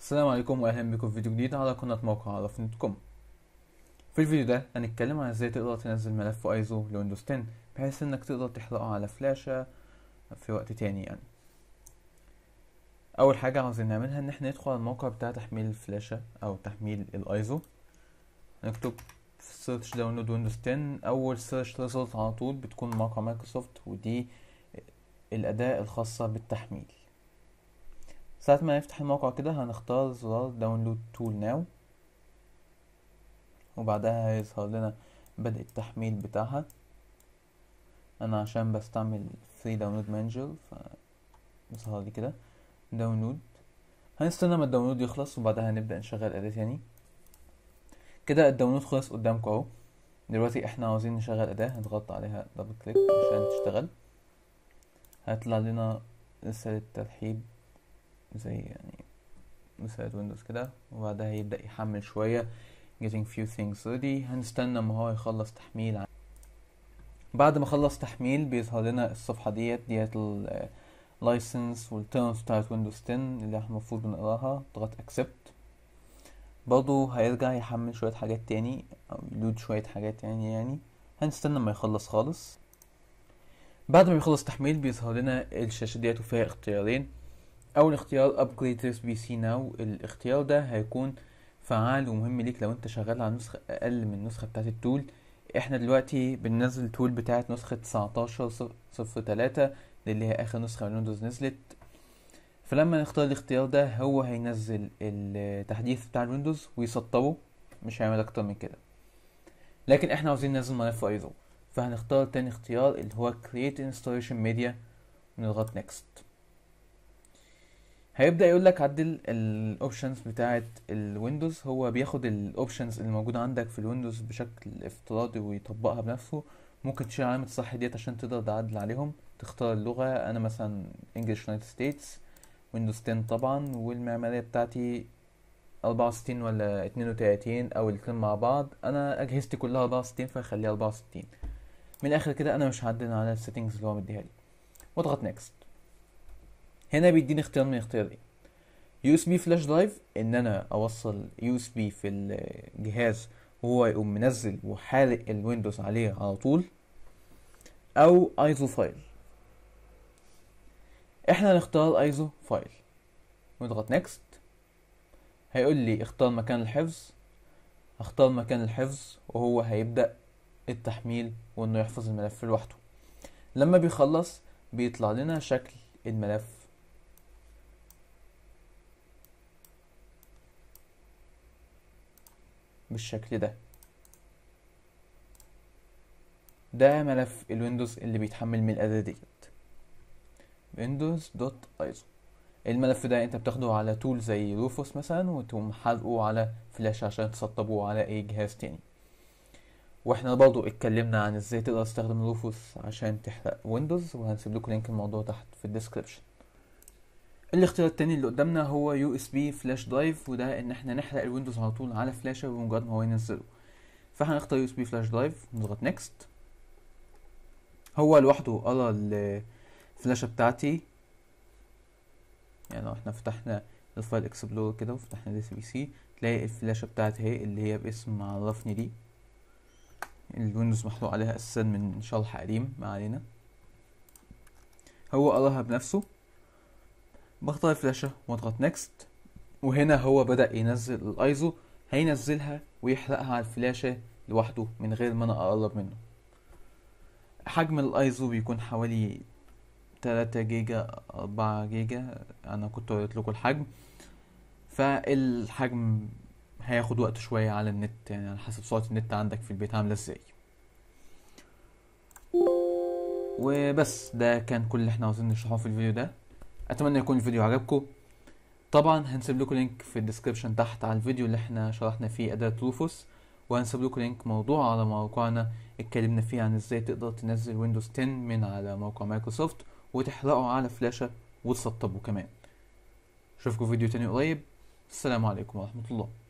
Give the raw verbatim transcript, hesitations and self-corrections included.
السلام عليكم واهلا بكم في فيديو جديد على قناه موقع عرفني دوت كوم. في الفيديو ده هنتكلم عن ازاي تقدر تنزل ملف ايزو لويندوز عشرة بحيث انك تقدر تحرقه على فلاشه في وقت تاني. يعني اول حاجه عاوزين نعملها ان احنا ندخل على الموقع بتاع تحميل الفلاشه او تحميل الايزو، نكتب في سيرش داونلود ويندوز عشرة، اول سيرش ريزلت على طول بتكون موقع مايكروسوفت، ودي الاداه الخاصه بالتحميل. ساعة ما نفتح الموقع كده هنختار زرار داونلود تول ناو، وبعدها هيظهر لنا بدء التحميل بتاعها. انا عشان بستعمل فري داونلود مانجر فبيظهر لي كده داونلود. هنستنى ما الداونلود يخلص وبعدها هنبدأ نشغل اداة تاني. كده الداونلود خلص قدامكم اهو. دلوقتي احنا عاوزين نشغل اداة، هنضغط عليها دبل كليك عشان تشتغل. هيطلع لنا رسالة ترحيب زي يعني مثال ويندوز كده، وبعدها هيبدأ يحمل شوية getting few things ready. هنستنى ما هو يخلص تحميل. عن... بعد ما خلص تحميل بيظهر لنا الصفحة ديت ديت اللايسنس والتيرمز بتاعت ويندوز عشرة اللي احنا المفروض بنقراها. اضغط accept. برضو هيرجع يحمل شوية حاجات تاني او يلود شوية حاجات يعني يعني هنستنى ما يخلص خالص. بعد ما يخلص تحميل بيظهر لنا الشاشة ديت وفيها اختيارين. اول اختيار upgrade this بي سي now، الاختيار ده هيكون فعال ومهم ليك لو انت شغال على نسخة اقل من النسخة بتاعت التول. احنا دلوقتي بننزل التول بتاعت نسخة تسعتاشر صفر تلاتة اللي هي اخر نسخة من ويندوز نزلت، فلما نختار الاختيار ده هو هينزل التحديث بتاع الويندوز ويسطبه، مش هيعمل اكتر من كده. لكن احنا عاوزين ننزل ملف ايزو، فهنختار تاني اختيار اللي هو create installation media ونضغط next. هيبدأ يقولك عدل الاوبشنز بتاعت الويندوز. هو بياخد الاوبشنز اللي موجودة عندك في الويندوز بشكل افتراضي ويطبقها بنفسه. ممكن تشيل علامة صح ديت عشان تقدر تعدل عليهم، تختار اللغة. انا مثلا انجلش يونايتد ستيتس، ويندوز عشرة طبعا، والمعمارية بتاعتي اربعة وستين ولا اتنين وتلاتين او الاتنين مع بعض. انا اجهزتي كلها اربعة وستين فهخليها اربعة وستين. من الاخر كده انا مش هعدل على السيتنجز اللي هو مديها لي، واضغط نيكست. هنا بيديني اختيار من اختيارين، يو اس بي فلاش درايف، ان انا اوصل يو اس بي في الجهاز وهو يقوم منزل وحارق الويندوز عليه على طول، او ايزو فايل. احنا هنختار ايزو فايل ونضغط نيكست. هيقول لي اختار مكان الحفظ، هختار مكان الحفظ وهو هيبدأ التحميل وانه يحفظ الملف لوحده. لما بيخلص بيطلع لنا شكل الملف. بالشكل ده ده ملف الويندوز اللي بيتحمل من الأداة ديت ويندوز دوت ايزو. الملف ده انت بتاخده على تول زي روفوس مثلا وتقوم حرقه على فلاش عشان تسطبه على اي جهاز تاني. واحنا برضو اتكلمنا عن ازاي تقدر تستخدم روفوس عشان تحرق ويندوز، وهنسيب لكم لينك الموضوع تحت في الديسكريبشن. الاختيار التاني اللي قدامنا هو يو اس بي فلاش درايف، وده ان احنا نحرق الويندوز على طول على فلاشة بمجرد ما هو ينزله. فهنختار يو اس بي فلاش درايف ونضغط نيكست. هو لوحده قرا الفلاشة بتاعتي. يعني لو احنا فتحنا الفايل اكسبلور كده وفتحنا دي سي بي سي تلاقي الفلاشة بتاعتي اهي اللي هي باسم عرفني دي. الويندوز محروق عليها اساسا من شرح قديم، ما علينا. هو قراها بنفسه. بختار الفلاشة واضغط نيكست، وهنا هو بدأ ينزل الايزو، هينزلها ويحرقها على الفلاشة لوحده من غير ما انا اقرب منه. حجم الايزو بيكون حوالي تلاتة جيجا اربعة جيجا، انا كنت قلت لكم الحجم. فالحجم هياخد وقت شوية على النت، يعني على حسب سرعة النت عندك في البيت عاملة ازاي. وبس ده كان كل اللي احنا عاوزين نشرحه في الفيديو ده. اتمنى يكون الفيديو عجبكم. طبعا هنسيب لكم لينك في الديسكريبشن تحت على الفيديو اللي احنا شرحنا فيه اداة روفوس، وهنسيب لكم لينك موضوع على موقعنا اتكلمنا فيه عن ازاي تقدر تنزل ويندوز عشرة من على موقع مايكروسوفت وتحرقه على فلاشة وتسطبه كمان. اشوفكم في فيديو تاني قريب. السلام عليكم ورحمة الله.